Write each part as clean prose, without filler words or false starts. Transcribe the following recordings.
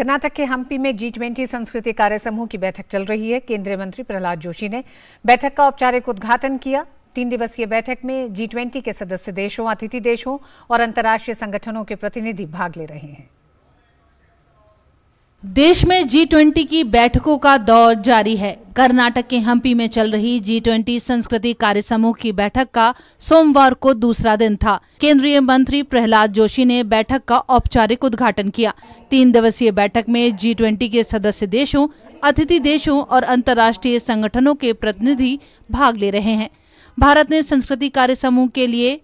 कर्नाटक के हम्पी में G20 संस्कृति कार्य समूह की बैठक चल रही है। केंद्रीय मंत्री प्रहलाद जोशी ने बैठक का औपचारिक उद्घाटन किया। 3 दिवसीय बैठक में G20 के सदस्य देशों, अतिथि देशों और अंतर्राष्ट्रीय संगठनों के प्रतिनिधि भाग ले रहे हैं। देश में G20 की बैठकों का दौर जारी है। कर्नाटक के हम्पी में चल रही G20 संस्कृति कार्य समूह की बैठक का सोमवार को दूसरा दिन था। केंद्रीय मंत्री प्रहलाद जोशी ने बैठक का औपचारिक उद्घाटन किया। 3 दिवसीय बैठक में G20 के सदस्य देशों, अतिथि देशों और अंतर्राष्ट्रीय संगठनों के प्रतिनिधि भाग ले रहे हैं। भारत ने संस्कृति कार्य समूह के लिए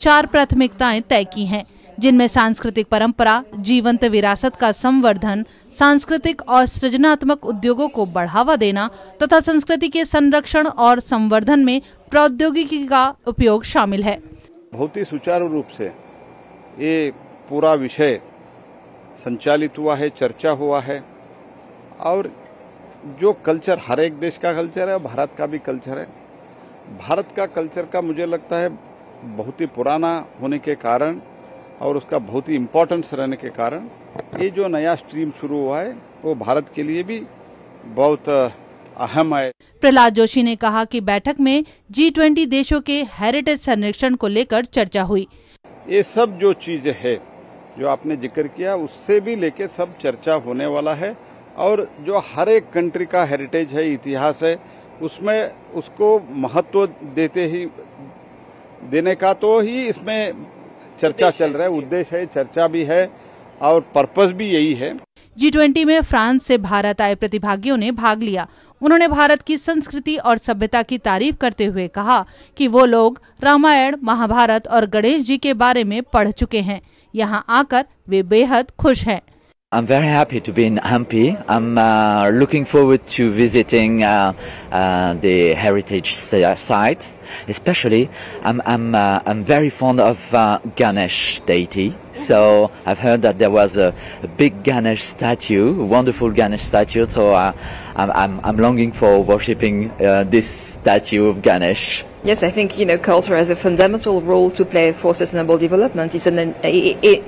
4 प्राथमिकताएं तय की हैं, जिनमें सांस्कृतिक परंपरा, जीवंत विरासत का संवर्धन, सांस्कृतिक और सृजनात्मक उद्योगों को बढ़ावा देना तथा संस्कृति के संरक्षण और संवर्धन में प्रौद्योगिकी का उपयोग शामिल है। बहुत ही सुचारू रूप से ये पूरा विषय संचालित हुआ है, चर्चा हुआ है और जो कल्चर, हर एक देश का कल्चर है, भारत का भी कल्चर है। भारत का कल्चर का मुझे लगता है बहुत ही पुराना होने के कारण और उसका बहुत ही इम्पोर्टेंस रहने के कारण ये जो नया स्ट्रीम शुरू हुआ है वो भारत के लिए भी बहुत अहम है। प्रहलाद जोशी ने कहा कि बैठक में G20 देशों के हेरिटेज संरक्षण को लेकर चर्चा हुई। ये सब जो चीजें है जो आपने जिक्र किया उससे भी लेके सब चर्चा होने वाला है और जो हर एक कंट्री का हेरिटेज है, इतिहास है, उसमें उसको महत्व देने का तो ही इसमें चर्चा चल रहा है। उद्देश्य है, चर्चा भी है और पर्पस भी यही है। G20 में फ्रांस से भारत आए प्रतिभागियों ने भाग लिया। उन्होंने भारत की संस्कृति और सभ्यता की तारीफ करते हुए कहा कि वो लोग रामायण, महाभारत और गणेश जी के बारे में पढ़ चुके हैं। यहां आकर वे बेहद खुश हैं। I'm very happy to be in Hampi. I'm looking forward to visiting the heritage site. Especially, I'm very fond of Ganesh deity. So I've heard that there was a big Ganesh statue, a wonderful Ganesh statue. So I'm longing for worshipping this statue of Ganesh. Yes, I think culture has a fundamental role to play for sustainable development. It's an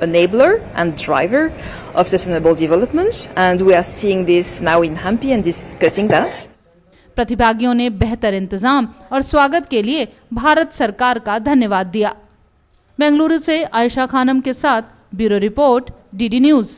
enabler and driver of sustainable development, and we are seeing this now in Hampi and discussing that. प्रतिभागियों ने बेहतर इंतजाम और स्वागत के लिए भारत सरकार का धन्यवाद दिया। बेंगलुरु से आयशा खानम के साथ ब्यूरो रिपोर्ट, डीडी न्यूज।